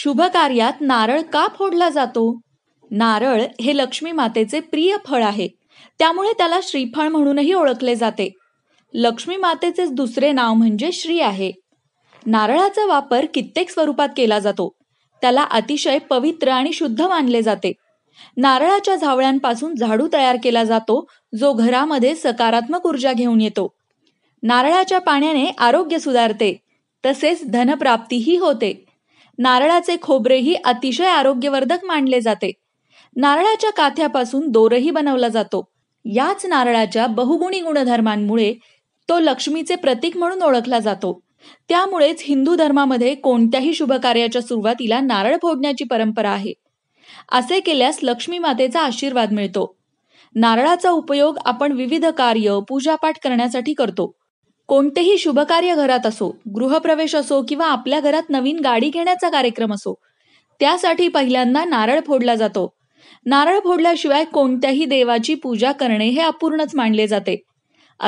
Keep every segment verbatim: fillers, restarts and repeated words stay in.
शुभ कार्यात नारळ का फोडला जातो? नारळ हे लक्ष्मी मातेचे प्रिय फळ आहे, त्यामुळे त्याला श्रीफळ म्हणूनही ओळखले जाते। लक्ष्मी मातेचेच दुसरे नाव म्हणजे श्री आहे। नारळाचा वापर कित्येक स्वरूपात केला जातो, त्याला अतिशय पवित्र आणि शुद्ध मानले जाते। नारळाच्या झावळ्यांपासून झाडू तयार केला जातो, जो घरामध्ये सकारात्मक ऊर्जा घेऊन येतो। नारळाच्या पाण्याने आरोग्य सुधारते, तसेच धनप्राप्तीही होते। नारळाचे खोबरेही अतिशय आरोग्यवर्धक मानले जाते। नारळाच्या काथ्यापासून दोरही बनवला जातो। याच नारळाच्या बहुगुणी गुणधर्मांमुळे तो लक्ष्मीचे प्रतीक म्हणून ओळखला जातो। त्यामुळेच हिंदू धर्मामध्ये कोणत्याही शुभ कार्याच्या सुरुवातीला नारळ फोडण्याची परंपरा आहे। असे केल्यास लक्ष्मी मातेचा आशीर्वाद मिळतो। नारळाचा उपयोग आपण विविध कार्य पूजापाठ करण्यासाठी करतो। कोणतेही शुभ कार्य घरात असो, गृहप्रवेश असो किंवा आपल्या घरात नवीन गाडी घेण्याचा कार्यक्रम असो, त्यासाठी पहिल्यांदा नारळ फोडला जातो। नारळ फोडल्याशिवाय कोणत्याही देवाची पूजा करणे हे अपूर्णच मानले जाते।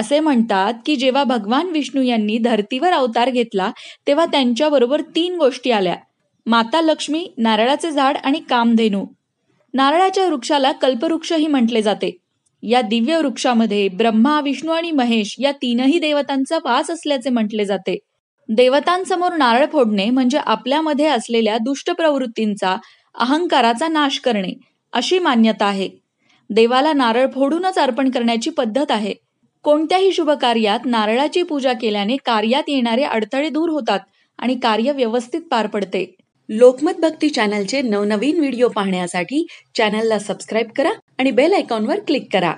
असे म्हणतात की जेव्हा भगवान विष्णू यांनी धरतीवर अवतार घेतला तेव्हा त्यांच्याबरोबर तीन गोष्टी आल्या, माता लक्ष्मी, नारळाचे झाड आणि कामधेनू। नारळाच्या वृक्षाला कल्पवृक्षही म्हटले जाते। या दिव्य वृक्षामध्ये ब्रह्मा, विष्णू आणि महेश या तीनही देवतांचा वास असल्याचे म्हटले जाते। देवतांसमोर नारळ फोडणे म्हणजे आपल्यामध्ये असलेल्या दुष्ट प्रवृत्तींचा, अहंकाराचा नाश करणे अशी मान्यता आहे। देवाला नारळ फोडूनच अर्पण करण्याची पद्धत आहे। कोणत्याही शुभ कार्यात नारळाची पूजा केल्याने कार्यात येणारे अडथळे दूर होतात आणि कार्य व्यवस्थित पार पडते। लोकमत भक्ती चॅनलचे नवनवीन व्हिडिओ पाहण्यासाठी चॅनलला सबस्क्राइब करा आणि बेल आयकॉनवर क्लिक करा।